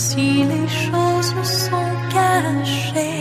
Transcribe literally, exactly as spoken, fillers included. Si les choses sont cachées.